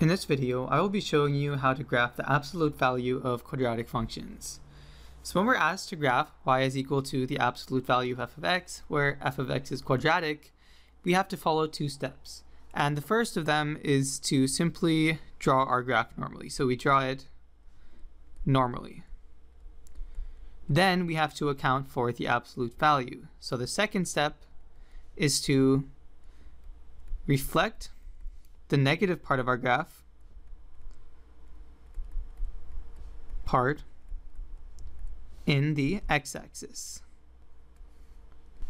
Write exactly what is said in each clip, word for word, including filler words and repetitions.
In this video, I will be showing you how to graph the absolute value of quadratic functions. So when we're asked to graph y is equal to the absolute value of f of x, where f of x is quadratic, we have to follow two steps. And the first of them is to simply draw our graph normally. So we draw it normally. Then we have to account for the absolute value. So the second step is to reflect the negative part of our graph part in the x-axis.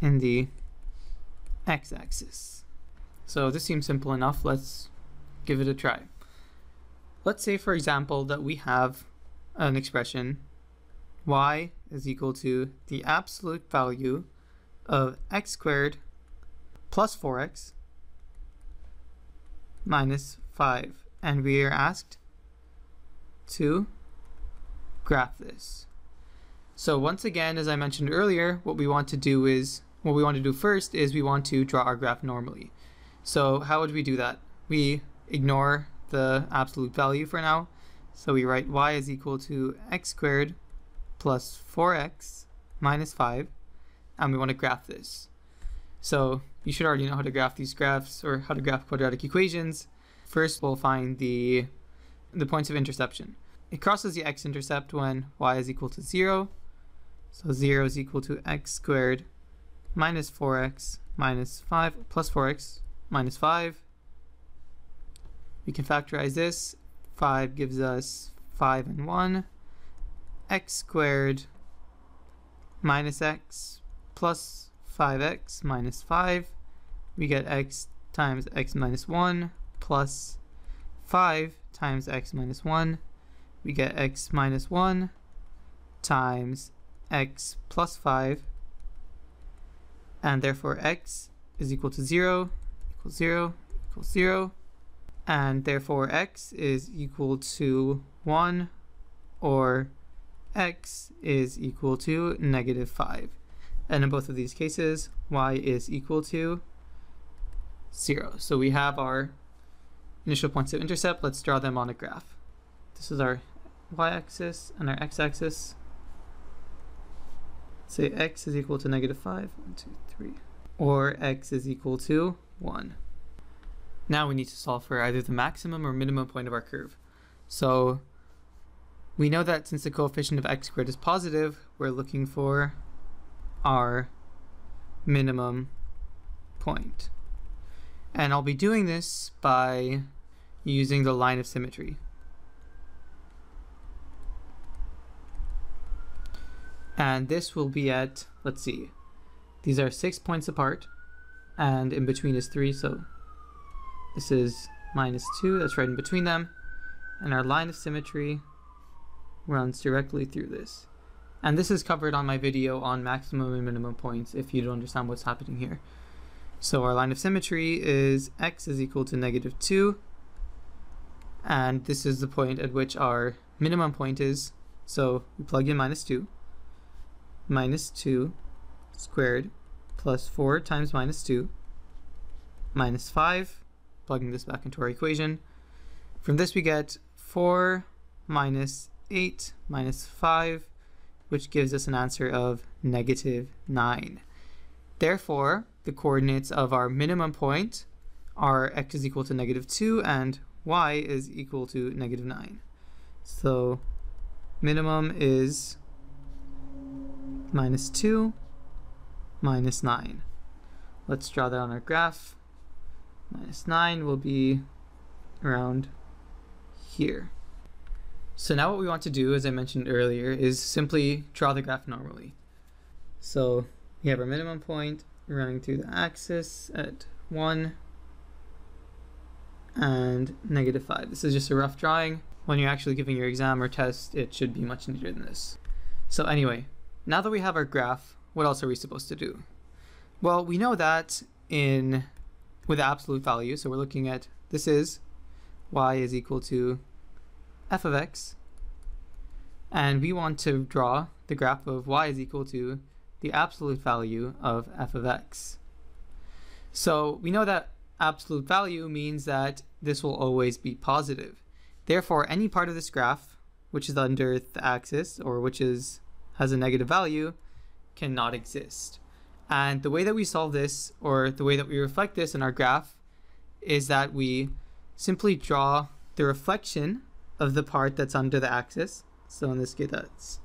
In the x-axis. So this seems simple enough. Let's give it a try. Let's say, for example, that we have an expression y is equal to the absolute value of x squared plus four x minus five, and we are asked to graph this. So once again, as I mentioned earlier, what we want to do is, what we want to do first is we want to draw our graph normally. So how would we do that? We ignore the absolute value for now. So we write y is equal to x squared plus four x minus five, and we want to graph this. So you should already know how to graph these graphs, or how to graph quadratic equations. First, we'll find the, the points of interception. It crosses the x-intercept when y is equal to zero. So zero is equal to x squared minus four x minus five, plus four x minus five. We can factorize this. five gives us five and one. X squared minus x plus five x minus five, we get x times x minus one plus five times x minus one, we get x minus one times x plus five, and therefore x is equal to zero, equals zero, equals zero, and therefore x is equal to one, or x is equal to negative five. And in both of these cases, y is equal to zero. So we have our initial points of intercept. Let's draw them on a graph. This is our y-axis and our x-axis. Say x is equal to negative five, one, two, three, or x is equal to one. Now we need to solve for either the maximum or minimum point of our curve. So we know that since the coefficient of x squared is positive, we're looking for our minimum point. And I'll be doing this by using the line of symmetry. And this will be at, let's see, these are six points apart, and in between is three, so this is minus two, that's right in between them. And our line of symmetry runs directly through this. And this is covered on my video on maximum and minimum points if you don't understand what's happening here. So our line of symmetry is x is equal to negative two. And this is the point at which our minimum point is. So we plug in minus two. Minus two squared plus four times minus two. Minus five. Plugging this back into our equation. From this we get four minus eight minus five, which gives us an answer of negative nine. Therefore, the coordinates of our minimum point are x is equal to negative two and y is equal to negative nine. So minimum is minus two minus nine. Let's draw that on our graph. Minus nine will be around here. So now what we want to do, as I mentioned earlier, is simply draw the graph normally. So we have our minimum point running through the axis at one and negative five. This is just a rough drawing. When you're actually giving your exam or test, it should be much neater than this. So anyway, now that we have our graph, what else are we supposed to do? Well, we know that in with absolute value, so we're looking at, this is y is equal to f of x, and we want to draw the graph of y is equal to the absolute value of f of x. So we know that absolute value means that this will always be positive. Therefore, any part of this graph which is under the axis, or which is has a negative value, cannot exist. And the way that we solve this, or the way that we reflect this in our graph, is that we simply draw the reflection of the part that's under the axis. So in this case, that's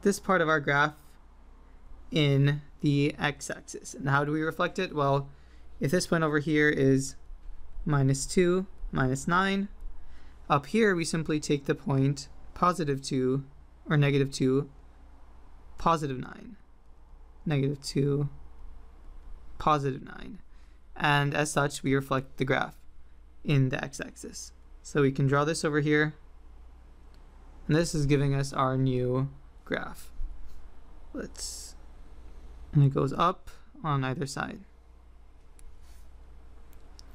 this part of our graph in the x-axis. And how do we reflect it? Well, if this point over here is minus two, minus nine, up here we simply take the point positive two, or negative two, positive nine, negative two, positive nine. And as such, we reflect the graph in the x-axis. So we can draw this over here, and this is giving us our new graph. Let's, and it goes up on either side.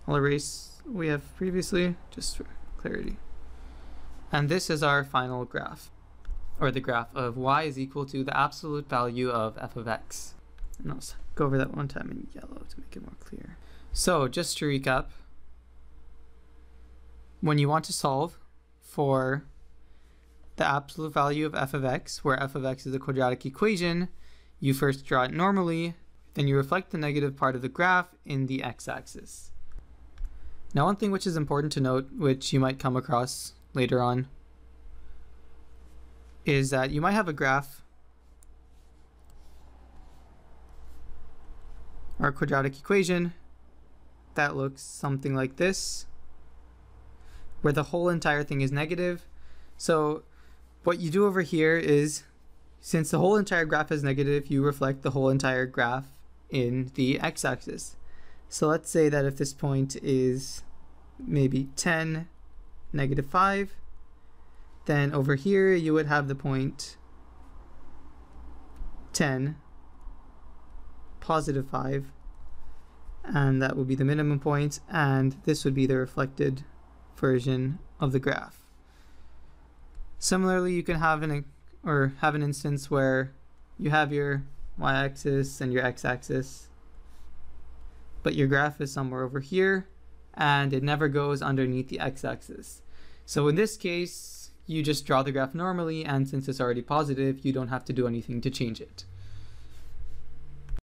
I'll erase what we have previously, just for clarity. And this is our final graph, or the graph of y is equal to the absolute value of f of x. And I'll go over that one time in yellow to make it more clear. So just to recap, when you want to solve for the absolute value of f of x, where f of x is a quadratic equation, you first draw it normally, then you reflect the negative part of the graph in the x-axis. Now, one thing which is important to note, which you might come across later on, is that you might have a graph or a quadratic equation that looks something like this, where the whole entire thing is negative. So what you do over here is, since the whole entire graph is negative, you reflect the whole entire graph in the x-axis. So let's say that if this point is maybe ten, negative five, then over here you would have the point ten, positive five, and that would be the minimum point, and this would be the reflected version of the graph. Similarly, you can have an or have an instance where you have your y-axis and your x-axis, but your graph is somewhere over here and it never goes underneath the x-axis. So in this case, you just draw the graph normally, and since it's already positive, you don't have to do anything to change it.